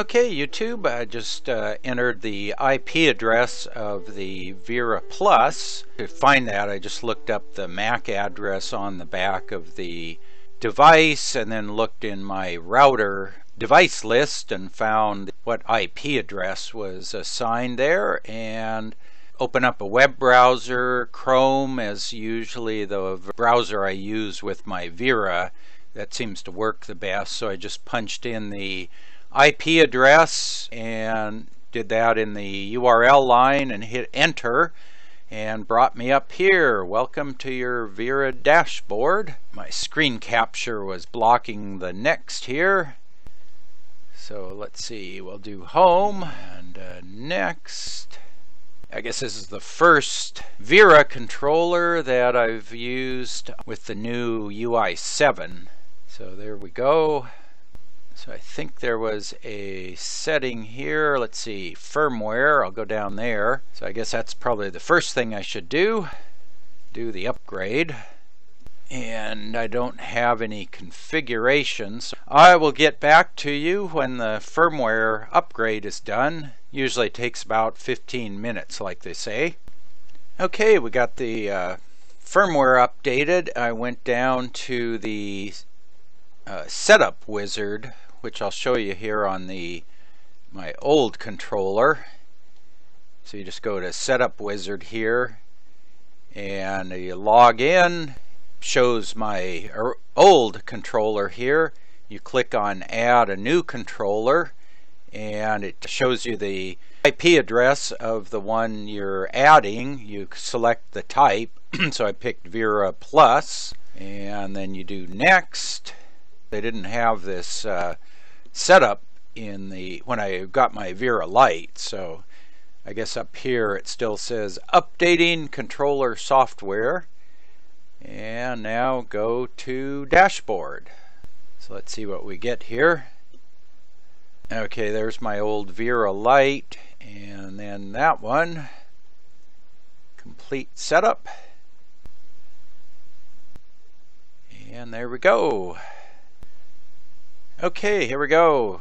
Okay, YouTube, I just entered the IP address of the Vera Plus. To find that, I just looked up the MAC address on the back of the device and then looked in my router device list and found what IP address was assigned there, and open up a web browser. Chrome is usually the browser I use with my Vera. That seems to work the best, so I just punched in the IP address and did that in the URL line and hit enter, and brought me up here. Welcome to your Vera dashboard. My screen capture was blocking the next here, so let's see, we'll do home and next. I guess this is the first Vera controller that I've used with the new UI7, so there we go. So I think there was a setting here, let's see, firmware, I'll go down there. So I guess that's probably the first thing I should do the upgrade. And I don't have any configurations. I will get back to you when the firmware upgrade is done. Usually takes about 15 minutes, like they say. Okay, we got the firmware updated. I went down to the setup wizard, which I'll show you here on my old controller. So you just go to setup wizard here and you log in. Shows my old controller here. You click on add a new controller and it shows you the IP address of the one you're adding. You select the type. So I picked Vera Plus and then you do next. They didn't have this setup when I got my Vera Lite, so I guess up here it still says updating controller software. And now go to dashboard. So let's see what we get here. Okay, there's my old Vera Lite, and then that one. Complete setup. And there we go. Okay, here we go.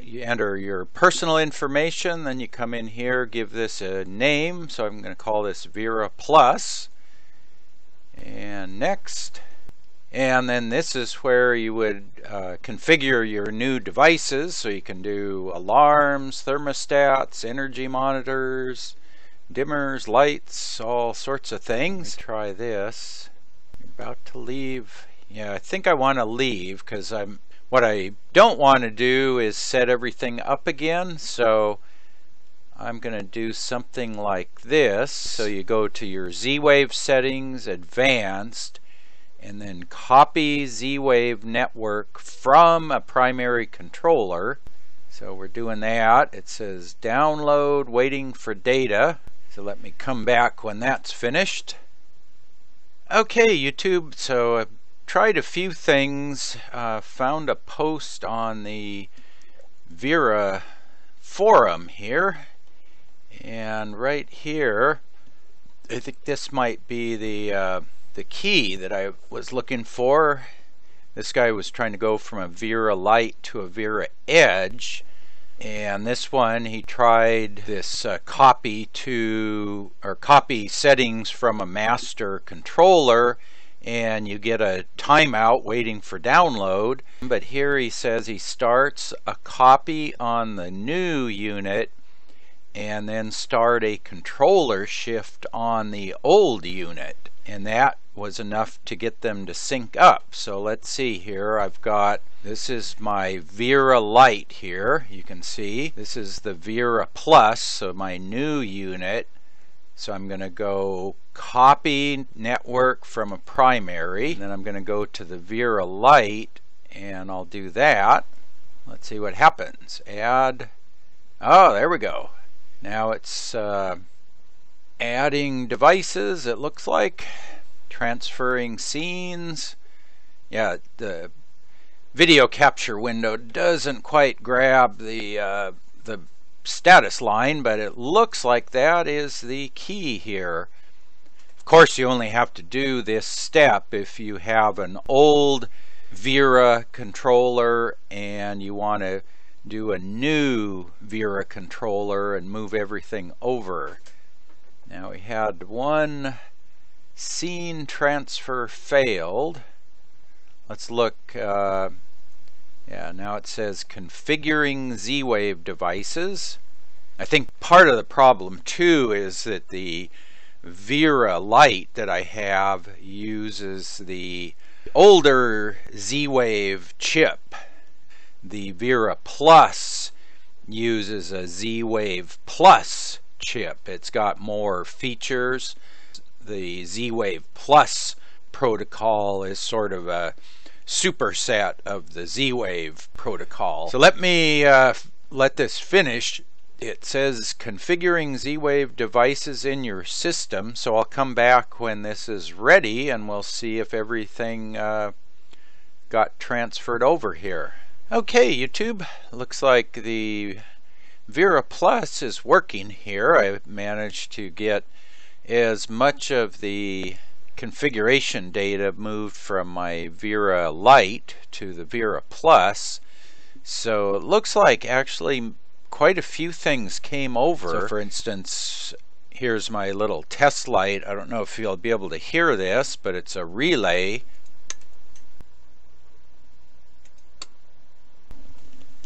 You enter your personal information, then you come in here, give this a name. So I'm going to call this Vera Plus. And next. And then this is where you would configure your new devices. So you can do alarms, thermostats, energy monitors, dimmers, lights, all sorts of things. Try this. I'm about to leave. Yeah, I think I want to leave because what I don't want to do is set everything up again, so I'm going to do something like this. So you go to your Z-Wave settings, advanced, and then copy Z-Wave network from a primary controller. So we're doing that. It says download, waiting for data. So let me come back when that's finished. Okay, YouTube, so tried a few things, found a post on the Vera forum here, and right here I think this might be the key that I was looking for. This guy was trying to go from a Vera Lite to a Vera Edge, and this one he tried this copy settings from a master controller, and you get a timeout waiting for download. But here he says he starts a copy on the new unit and then start a controller shift on the old unit, and that was enough to get them to sync up. So let's see here, I've got, this is my Vera Lite here, you can see this is the Vera Plus, so my new unit. So I'm going to go copy network from a primary, and then I'm going to go to the Vera Lite, and I'll do that. Let's see what happens. Add. Oh, there we go. Now it's adding devices, it looks like. Transferring scenes. Yeah, the video capture window doesn't quite grab the status line, but it looks like that is the key here. Of course, you only have to do this step if you have an old Vera controller and you want to do a new Vera controller and move everything over. Now we had one scene transfer failed. Let's look, yeah, now it says configuring Z-Wave devices. I think part of the problem too is that the Vera Lite that I have uses the older Z-Wave chip. The Vera Plus uses a Z-Wave Plus chip. It's got more features. The Z-Wave Plus protocol is sort of a superset of the Z-Wave protocol. So let me let this finish. It says configuring Z-Wave devices in your system, so I'll come back when this is ready and we'll see if everything got transferred over here. Okay, YouTube, looks like the Vera Plus is working here. I managed to get as much of the configuration data moved from my Vera Lite to the Vera Plus, so it looks like actually quite a few things came over. So for instance, here's my little test light. I don't know if you'll be able to hear this, but it's a relay.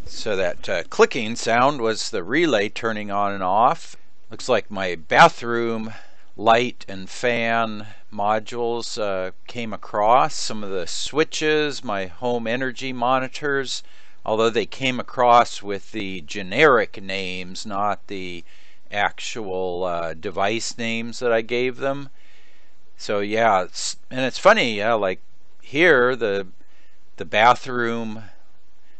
So that clicking sound was the relay turning on and off. Looks like my bathroom light and fan modules came across. Some of the switches, my home energy monitors, although they came across with the generic names, not the actual device names that I gave them. So yeah, it's funny, yeah, like here the bathroom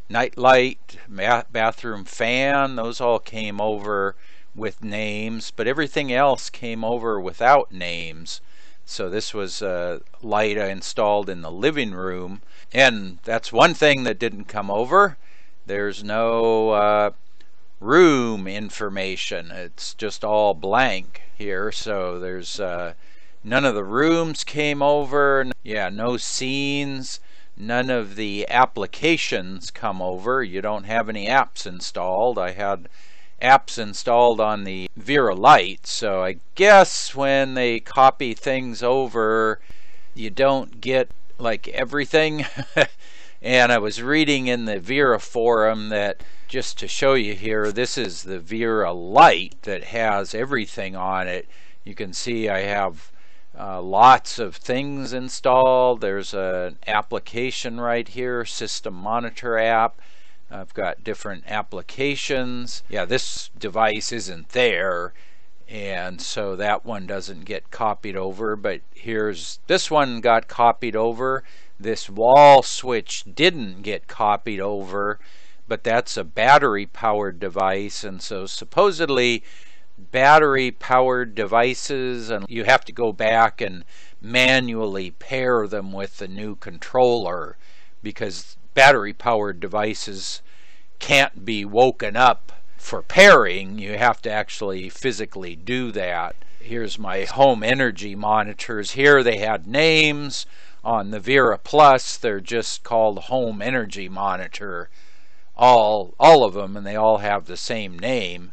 nightlight, bathroom fan, those all came over with names, but everything else came over without names. So this was a light I installed in the living room, and that's one thing that didn't come over. There's no room information. It's just all blank here, so there's none of the rooms came over. Yeah, no scenes, none of the applications come over. You don't have any apps installed. I had apps installed on the Vera Lite, so I guess when they copy things over you don't get like everything. And I was reading in the Vera forum that, just to show you here, this is the Vera Lite that has everything on it. You can see I have lots of things installed. There's an application right here, system monitor app. I've got different applications. Yeah, this device isn't there, and so that one doesn't get copied over, but here's this one got copied over. This wall switch didn't get copied over, but that's a battery powered device, and so supposedly battery powered devices, and you have to go back and manually pair them with the new controller, because battery-powered devices can't be woken up for pairing. You have to actually physically do that. Here's my home energy monitors. Here they had names. On the Vera Plus, they're just called home energy monitor, all of them, and they all have the same name.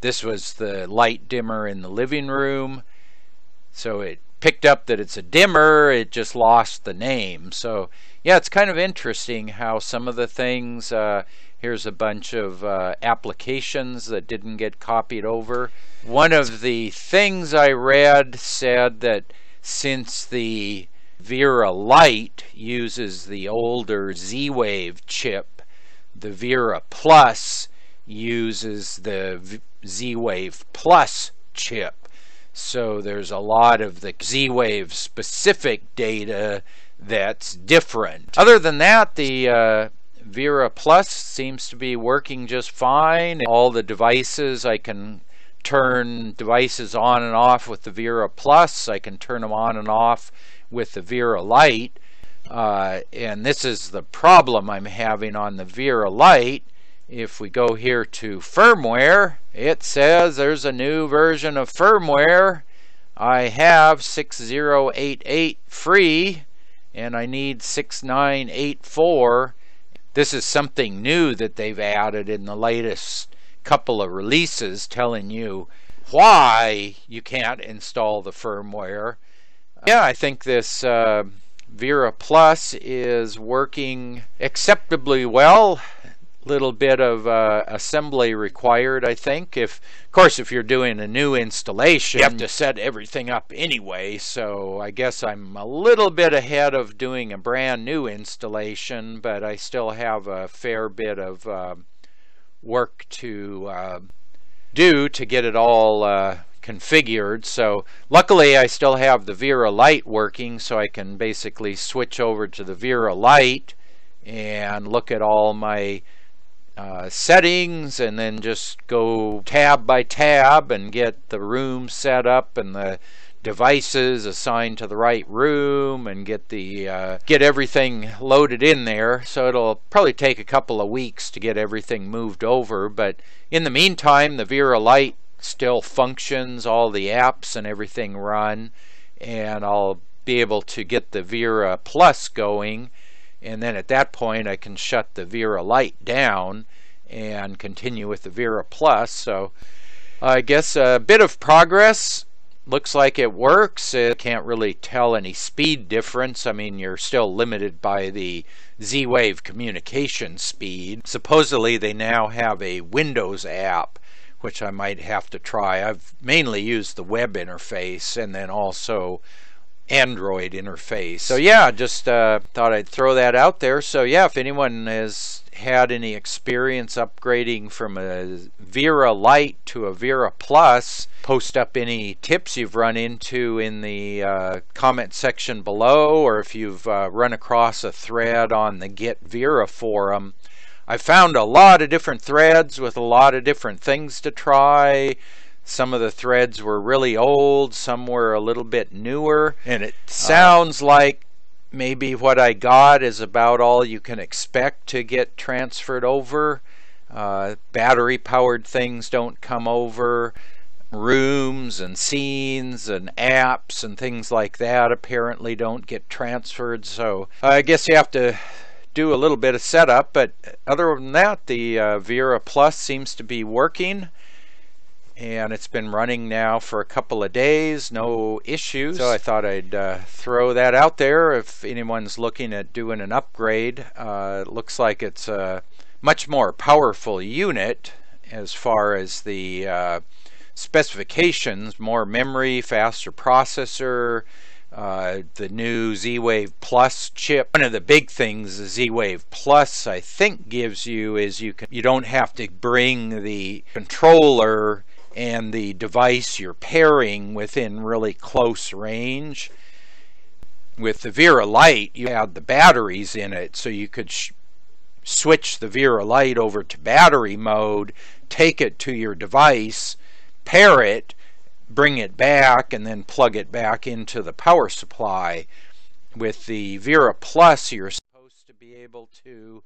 This was the light dimmer in the living room, so it picked up that it's a dimmer, it just lost the name. So yeah, it's kind of interesting how some of the things, here's a bunch of applications that didn't get copied over. One of the things I read said that since the Vera Lite uses the older Z-Wave chip, the Vera Plus uses the Z-Wave Plus chip. So there's a lot of the Z-Wave specific data that's different. Other than that, the Vera Plus seems to be working just fine. All the devices, I can turn devices on and off with the Vera Plus. I can turn them on and off with the Vera Lite. And this is the problem I'm having on the Vera Lite. If we go here to firmware, it says there's a new version of firmware. I have 6088 free, and I need 6984. This is something new that they've added in the latest couple of releases, telling you why you can't install the firmware. Yeah, I think this Vera Plus is working acceptably well. Little bit of assembly required, I think. Of course, if you're doing a new installation, you have to set everything up anyway, so I guess I'm a little bit ahead of doing a brand new installation, but I still have a fair bit of work to do to get it all configured. So luckily I still have the Vera Lite working, so I can basically switch over to the Vera Lite and look at all my settings, and then just go tab by tab and get the room set up and the devices assigned to the right room, and get the get everything loaded in there. So it'll probably take a couple of weeks to get everything moved over, but in the meantime the Vera Lite still functions, all the apps and everything run, and I'll be able to get the Vera Plus going. And then at that point I can shut the Vera Lite down and continue with the Vera Plus. So I guess a bit of progress. Looks like it works. It can't really tell any speed difference. I mean, you're still limited by the Z-Wave communication speed. Supposedly they now have a Windows app, which I might have to try. I've mainly used the web interface and then also Android interface. So yeah, just thought I'd throw that out there. So yeah, if anyone has had any experience upgrading from a Vera Lite to a Vera Plus, post up any tips you've run into in the comment section below, or if you've run across a thread on the Get Vera forum. I found a lot of different threads with a lot of different things to try. Some of the threads were really old, some were a little bit newer, and it sounds like maybe what I got is about all you can expect to get transferred over. Battery powered things don't come over. Rooms and scenes and apps and things like that apparently don't get transferred, so I guess you have to do a little bit of setup, but other than that the Vera Plus seems to be working. And it's been running now for a couple of days, no issues. So I thought I'd throw that out there if anyone's looking at doing an upgrade. It looks like it's a much more powerful unit as far as the specifications, more memory, faster processor, the new Z-Wave Plus chip. One of the big things the Z-Wave Plus I think gives you is you don't have to bring the controller and the device you're pairing within really close range. With the Vera Lite you had the batteries in it, so you could switch the Vera Lite over to battery mode, take it to your device, pair it, bring it back, and then plug it back into the power supply. With the Vera Plus you're supposed to be able to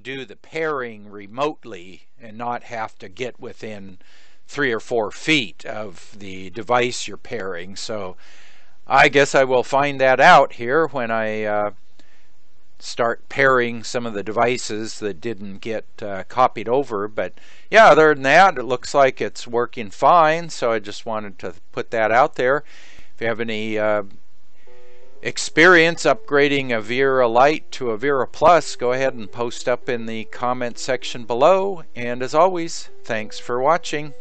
do the pairing remotely and not have to get within 3 or 4 feet of the device you're pairing. So I guess I will find that out here when I start pairing some of the devices that didn't get copied over. But yeah, other than that it looks like it's working fine, so I just wanted to put that out there. If you have any experience upgrading a Vera Lite to a Vera Plus, go ahead and post up in the comment section below, and as always, thanks for watching.